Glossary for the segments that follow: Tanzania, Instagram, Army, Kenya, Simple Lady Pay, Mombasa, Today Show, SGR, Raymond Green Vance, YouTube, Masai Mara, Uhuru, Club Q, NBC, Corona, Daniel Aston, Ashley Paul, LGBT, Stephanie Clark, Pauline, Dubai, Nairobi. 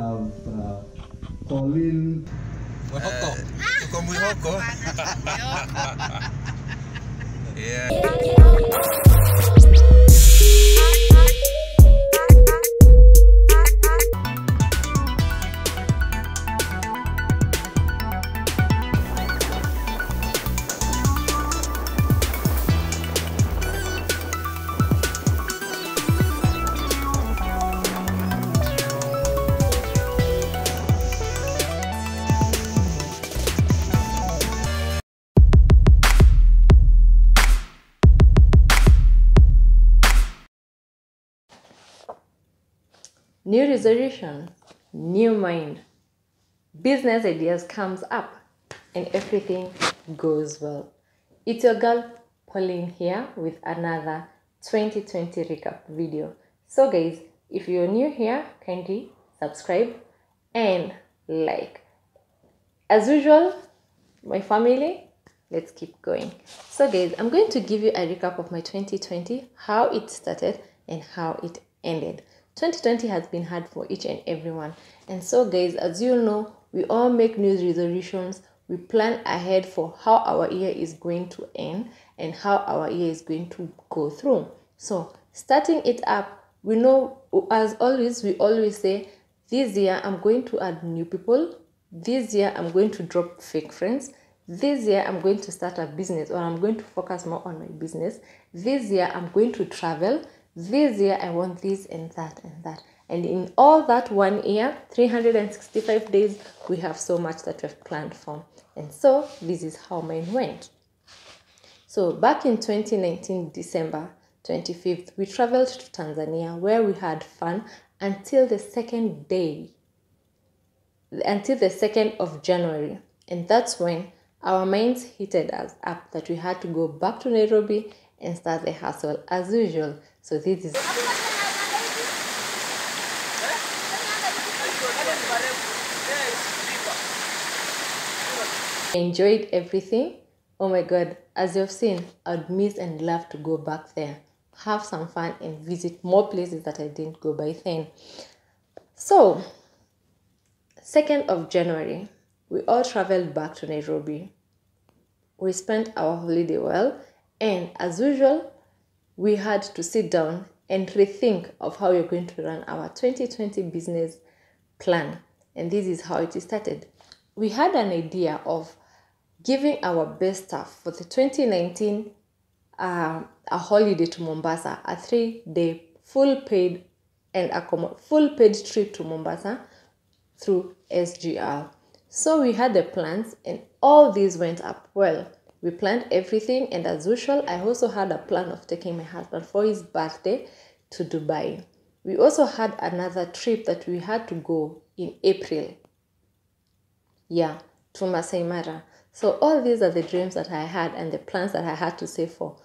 Pauline. Tuko mwihoko. Yeah. New resolution, new mind, business ideas comes up and everything goes well. It's your girl Pauline here with another 2020 recap video. So guys, if you're new here, kindly subscribe and like. As usual, my family, let's keep going. So guys, I'm going to give you a recap of my 2020, how it started and how it ended. 2020 has been hard for each and everyone, and so guys, as you know, we all make new resolutions. We plan ahead for how our year is going to end and how our year is going to go through. So starting it up, we know, as always, we always say, this year I'm going to add new people, this year I'm going to drop fake friends, this year I'm going to start a business, or I'm going to focus more on my business, this year I'm going to travel, this year I want this and that and that. And in all that one year, 365 days, we have so much that we've planned for. And so this is how mine went. So back in 2019, December 25th, we traveled to Tanzania, where we had fun until the second day, until the 2nd of January. And that's when our minds heated us up that we had to go back to Nairobi and start the hustle as usual. So this is enjoyed everything. Oh my god, as you've seen, I'd miss and love to go back there, have some fun and visit more places that I didn't go by then. So 2nd of January, we all traveled back to Nairobi. We spent our holiday well. And as usual, we had to sit down and rethink of how we're going to run our 2020 business plan. And this is how it started. We had an idea of giving our best staff for the 2019 a holiday to Mombasa, a 3-day full paid trip to Mombasa through SGR. So we had the plans and all these went up well. We planned everything, and as usual, I also had a plan of taking my husband for his birthday to Dubai. We also had another trip that we had to go in April. Yeah, to Masai Mara. So all these are the dreams that I had and the plans that I had to save for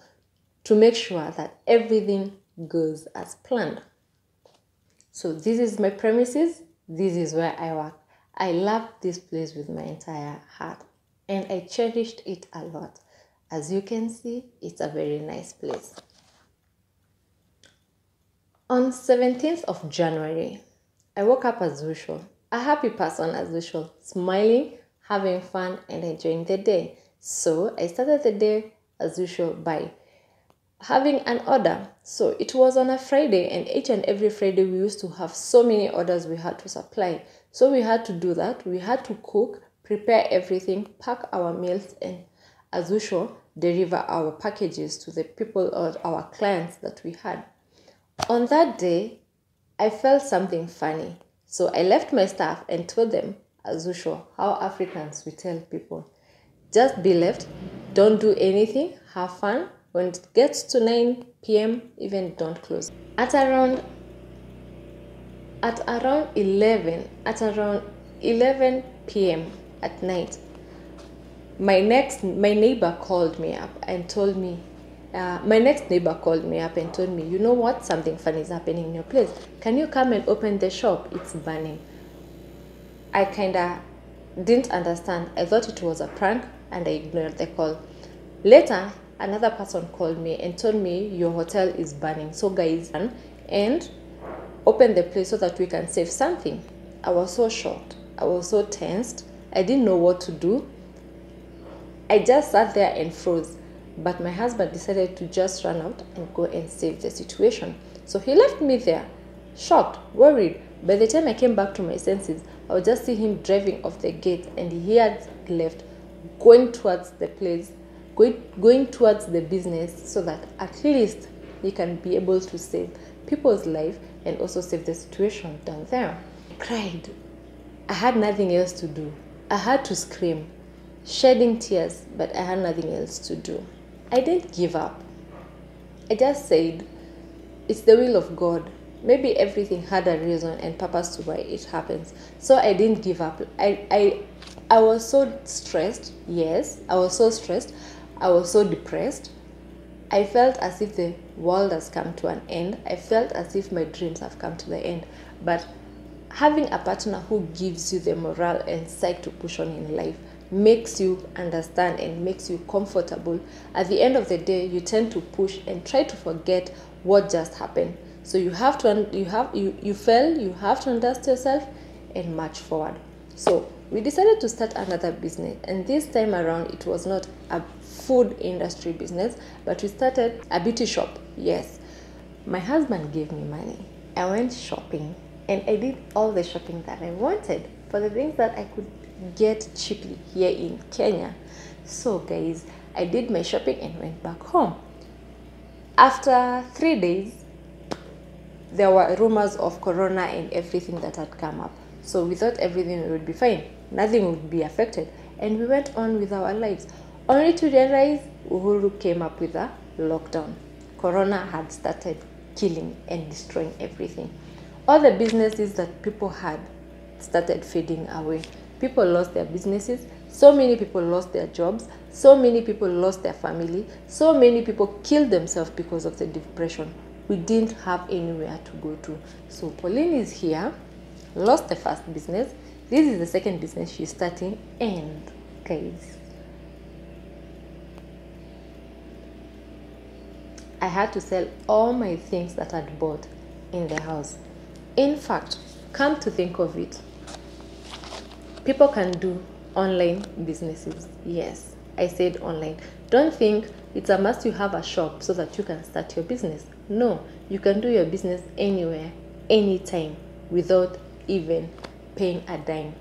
to make sure that everything goes as planned. So this is my premises. This is where I work. I love this place with my entire heart. And I cherished it a lot. As you can see, it's a very nice place. On 17th of January, I woke up as usual, a happy person as usual, smiling, having fun and enjoying the day. So I started the day as usual by having an order. So it was on a Friday, and each and every Friday we used to have so many orders we had to supply. So we had to do that. We had to cook, prepare everything, pack our meals, and as usual, deliver our packages to the people or our clients that we had. On that day, I felt something funny. So I left my staff and told them, as usual, how Africans we tell people, just be left, don't do anything, have fun. When it gets to 9 p.m., even don't close. At around 11 p.m., at night, my next neighbor called me up and told me, you know what, something funny is happening in your place. Can you come and open the shop? It's burning. I kinda didn't understand. I thought it was a prank and I ignored the call. Later, another person called me and told me, your hotel is burning. So guys, and open the place so that we can save something. I was so shocked. I was so tensed. I didn't know what to do. I just sat there and froze. But my husband decided to just run out and go and save the situation. So he left me there, shocked, worried. By the time I came back to my senses, I would just see him driving off the gate, and he had left, going towards the place, going towards the business, so that at least he can be able to save people's life and also save the situation down there. I cried. I had nothing else to do. I had to scream, shedding tears, but I had nothing else to do. I didn't give up. I just said, it's the will of God. Maybe everything had a reason and purpose to why it happens. So I didn't give up. I was so stressed. Yes, I was so stressed. I was so depressed. I felt as if the world has come to an end. I felt as if my dreams have come to the end. But having a partner who gives you the morale and psyche to push on in life makes you understand and makes you comfortable. At the end of the day, you tend to push and try to forget what just happened. So you fell, you have to understand yourself and march forward. So we decided to start another business, and this time around it was not a food industry business, but we started a beauty shop. Yes, my husband gave me money. I went shopping and I did all the shopping that I wanted for the things that I could get cheaply here in Kenya. So guys, I did my shopping and went back home. After 3 days, there were rumors of Corona and everything that had come up. So we thought everything would be fine. Nothing would be affected. And we went on with our lives. Only to realize Uhuru came up with a lockdown. Corona had started killing and destroying everything. All the businesses that people had started fading away. People lost their businesses. So many people lost their jobs. So many people lost their family. So many people killed themselves because of the depression. We didn't have anywhere to go to. So Pauline is here, lost the first business. This is the second business she's starting, and guys, I had to sell all my things that I'd bought in the house. In fact, come to think of it, people can do online businesses. Yes, I said online. Don't think it's a must you have a shop so that you can start your business. No, you can do your business anywhere, anytime, without even paying a dime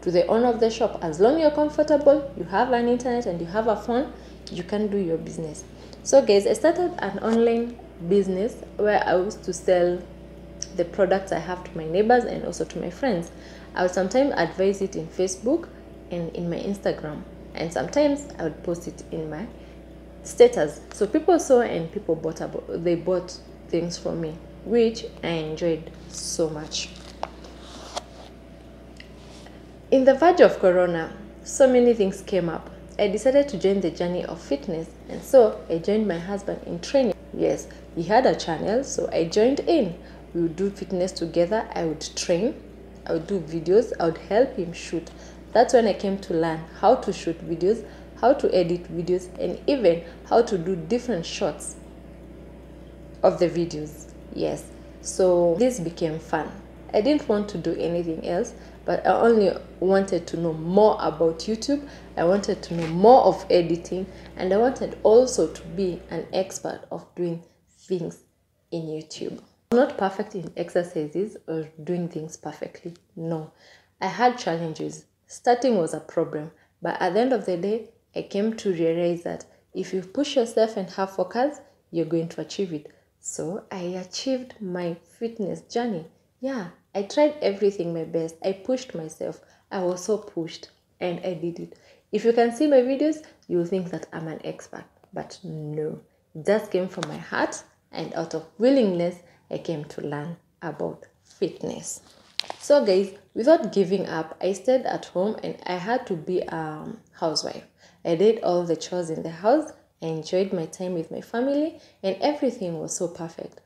to the owner of the shop. As long as you're comfortable, you have an internet and you have a phone, you can do your business. So guys, I started an online business where I used to sell the products I have to my neighbors and also to my friends. I would sometimes advertise it in Facebook and in my Instagram. And sometimes I would post it in my status. So people saw and people bought about, they bought things from me, which I enjoyed so much. In the verge of Corona, so many things came up. I decided to join the journey of fitness, and so I joined my husband in training. Yes, he had a channel, so I joined in. We would do fitness together. I would train, I would do videos, I would help him shoot. That's when I came to learn how to shoot videos, how to edit videos, and even how to do different shots of the videos. Yes, so this became fun. I didn't want to do anything else, but I only wanted to know more about YouTube. I wanted to know more of editing, and I wanted also to be an expert of doing things in YouTube. I'm not perfect in exercises or doing things perfectly. No, I had challenges. Starting was a problem, but at the end of the day, I came to realize that if you push yourself and have focus, you're going to achieve it. So I achieved my fitness journey. Yeah, I tried everything my best. I pushed myself. I was so pushed, and I did it. If you can see my videos, you'll think that I'm an expert, but no. It just came from my heart, and out of willingness, I came to learn about fitness. So guys, without giving up, I stayed at home and I had to be a housewife. I did all the chores in the house. I enjoyed my time with my family, and everything was so perfect.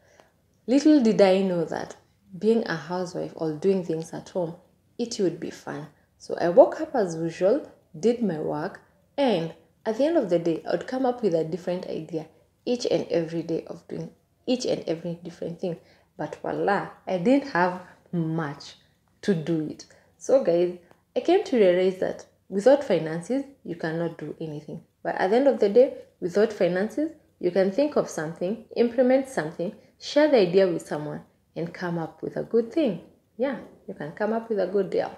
Little did I know that being a housewife or doing things at home, it would be fun. So I woke up as usual, did my work, and at the end of the day, I would come up with a different idea each and every day of doing each and every different thing. But voila, I didn't have much. to do it. So guys, I came to realize that without finances, you cannot do anything. But at the end of the day, without finances, you can think of something, implement something, share the idea with someone, and come up with a good thing. Yeah, you can come up with a good deal.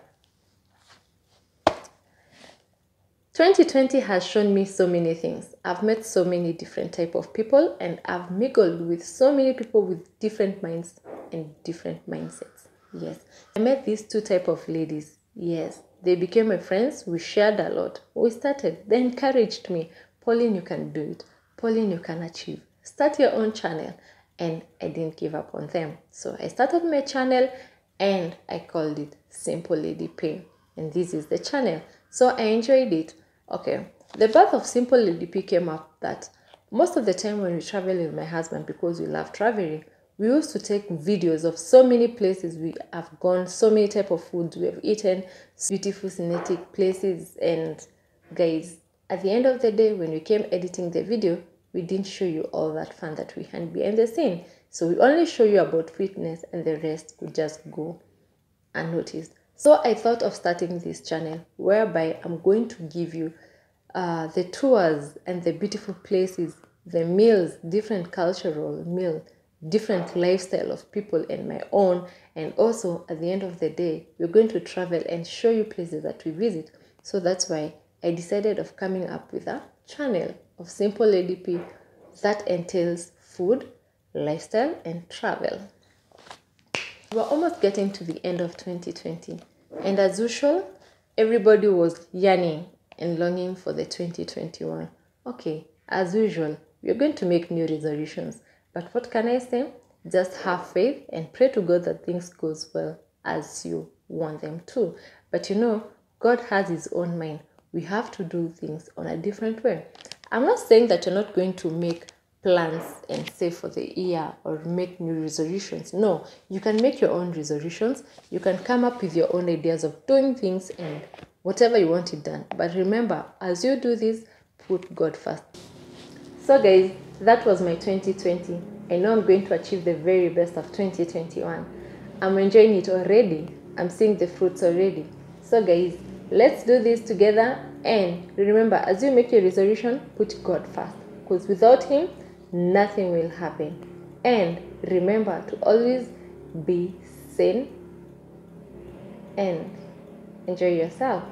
2020 has shown me so many things. I've met so many different type of people, and I've mingled with so many people with different minds and different mindsets. Yes, I met these two type of ladies. Yes, they became my friends. We shared a lot. We started. They encouraged me. Pauline, you can do it. Pauline, you can achieve. Start your own channel. And I didn't give up on them. So I started my channel and I called it Simple Lady Pay. And this is the channel. So I enjoyed it. Okay, the birth of Simple Lady Pay came up that most of the time when we travel with my husband, because we love traveling, we used to take videos of so many places we have gone, so many type of foods we have eaten, beautiful scenic places. And guys, at the end of the day, when we came editing the video, we didn't show you all that fun that we had behind the scene. So we only show you about fitness and the rest could just go unnoticed. So I thought of starting this channel whereby I'm going to give you the tours and the beautiful places, the meals, different cultural meals, different lifestyle of people and my own. And also at the end of the day, we're going to travel and show you places that we visit. So that's why I decided of coming up with a channel of Simple Lady Pay that entails food, lifestyle, and travel. We're almost getting to the end of 2020, and as usual, everybody was yearning and longing for the 2021. Okay, as usual, we're going to make new resolutions, but what can I say? Just have faith and pray to God that things goes well as you want them to. But you know, God has his own mind. We have to do things on a different way. I'm not saying that you're not going to make plans and save for the year or make new resolutions. No, you can make your own resolutions. You can come up with your own ideas of doing things and whatever you want it done. But remember, as you do this, put God first. So guys, that was my 2020. I know I'm going to achieve the very best of 2021. I'm enjoying it already. I'm seeing the fruits already. So guys, let's do this together, and remember, as you make your resolution, put God first, because without him, nothing will happen. And remember to always be sane and enjoy yourself.